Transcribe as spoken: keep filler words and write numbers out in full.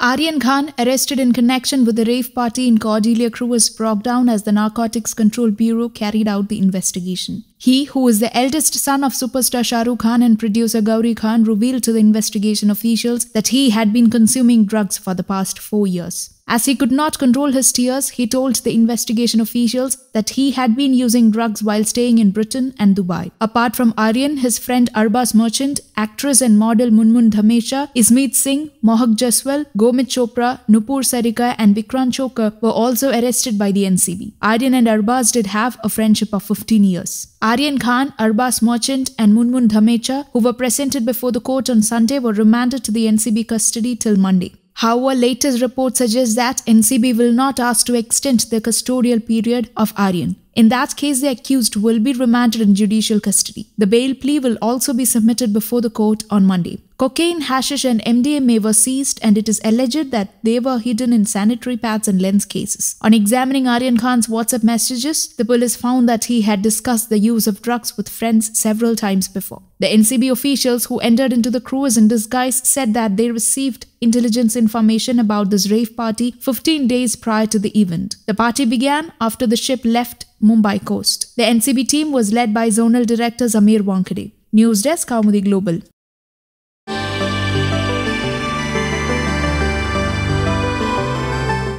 Aryan Khan, arrested in connection with the rave party in Cordelia Cruise, broke down as the Narcotics Control Bureau carried out the investigation. He, who is the eldest son of superstar Shah Rukh Khan and producer Gauri Khan, revealed to the investigation officials that he had been consuming drugs for the past four years. As he could not control his tears, he told the investigation officials that he had been using drugs while staying in Britain and Dubai. Apart from Aryan, his friend Arbaaz Merchant, actress and model Munmun Dhamecha, Ismeet Singh, Mohak Jaswal, Gomit Chopra, Nupur Sarika and Vikrant Chokar were also arrested by the N C B. Aryan and Arbaaz did have a friendship of fifteen years. Aryan Khan, Arbaaz Merchant and Munmun Dhamecha, who were presented before the court on Sunday, were remanded to the N C B custody till Monday. However, latest reports suggest that N C B will not ask to extend the custodial period of Aryan. In that case, the accused will be remanded in judicial custody. The bail plea will also be submitted before the court on Monday. Cocaine, hashish and M D M A were seized, and it is alleged that they were hidden in sanitary pads and lens cases. On examining Aryan Khan's WhatsApp messages, the police found that he had discussed the use of drugs with friends several times before. The N C B officials who entered into the cruise in disguise said that they received intelligence information about this rave party fifteen days prior to the event. The party began after the ship left Mumbai coast. The N C B team was led by Zonal Director Sameer Wankhede. News Desk, Kaumudy Global.